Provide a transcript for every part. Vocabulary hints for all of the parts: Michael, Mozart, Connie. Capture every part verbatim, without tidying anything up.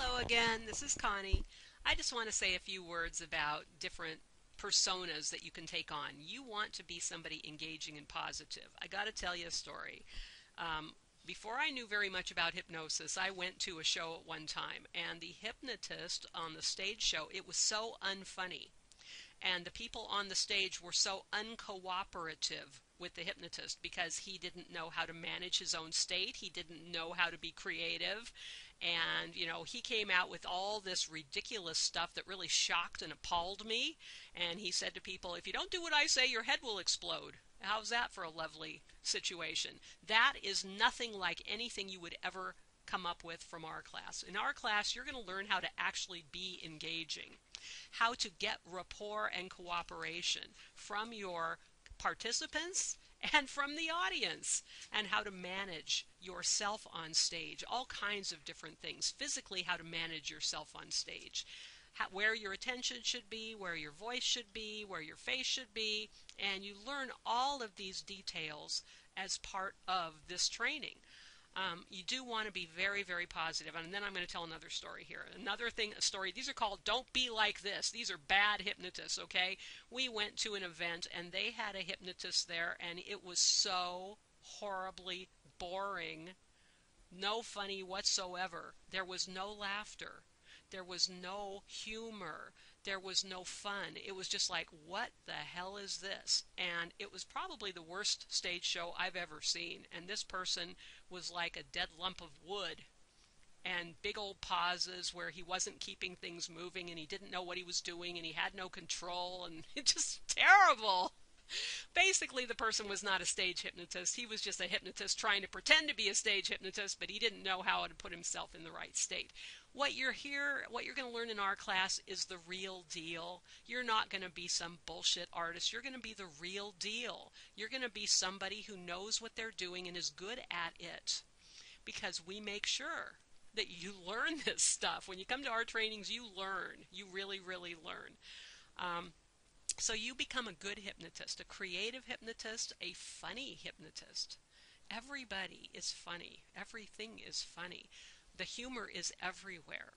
Hello again, this is Connie. I just want to say a few words about different personas that you can take on. You want to be somebody engaging and positive. I got to tell you a story. Um, before I knew very much about hypnosis, I went to a show at one time, and the hypnotist on the stage show, it was so unfunny. And the people on the stage were so uncooperative with the hypnotist because he didn't know how to manage his own state. He didn't know how to be creative. And, you know, he came out with all this ridiculous stuff that really shocked and appalled me. And he said to people, if you don't do what I say, your head will explode. How's that for a lovely situation? That is nothing like anything you would ever come up with from our class. In our class, you're going to learn how to actually be engaging, how to get rapport and cooperation from your participants and from the audience, and how to manage yourself on stage, all kinds of different things, physically how to manage yourself on stage, how, where your attention should be, where your voice should be, where your face should be, and you learn all of these details as part of this training. Um, you do want to be very, very positive. And then I'm going to tell another story here. Another thing, a story, these are called Don't Be Like This. These are bad hypnotists, okay? We went to an event, and they had a hypnotist there, and it was so horribly boring. No funny whatsoever. There was no laughter. There was no humor. There was no fun. It was just like, what the hell is this? And it was probably the worst stage show I've ever seen. And this person was like a dead lump of wood, and big old pauses where he wasn't keeping things moving, and he didn't know what he was doing, and he had no control, and it's just terrible. Basically, the person was not a stage hypnotist. He was just a hypnotist trying to pretend to be a stage hypnotist, but he didn't know how to put himself in the right state. What you're here, what you're going to learn in our class is the real deal. You're not going to be some bullshit artist. You're going to be the real deal. You're going to be somebody who knows what they're doing and is good at it, because we make sure that you learn this stuff. When you come to our trainings, you learn. You really, really learn. Um, So you become a good hypnotist, a creative hypnotist, a funny hypnotist. Everybody is funny. Everything is funny. The humor is everywhere.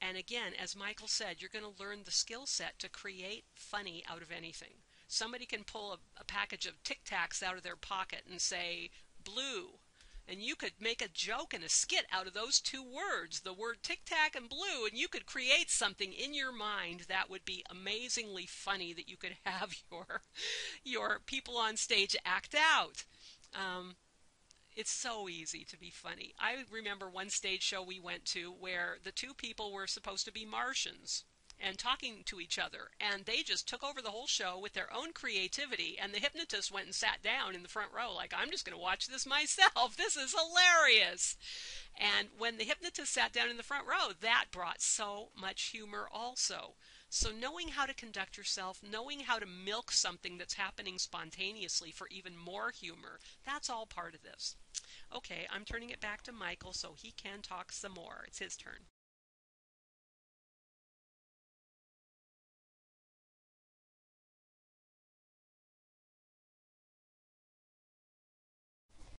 And again, as Michael said, you're going to learn the skill set to create funny out of anything. Somebody can pull a, a package of Tic Tacs out of their pocket and say, blue. And you could make a joke and a skit out of those two words, the word tic-tac and blue, and you could create something in your mind that would be amazingly funny that you could have your, your people on stage act out. Um, it's so easy to be funny. I remember one stage show we went to where the two people were supposed to be Martians and talking to each other, and they just took over the whole show with their own creativity, and the hypnotist went and sat down in the front row like, I'm just going to watch this myself. This is hilarious. And when the hypnotist sat down in the front row, that brought so much humor also. So knowing how to conduct yourself, knowing how to milk something that's happening spontaneously for even more humor, that's all part of this. Okay, I'm turning it back to Michael so he can talk some more. It's his turn.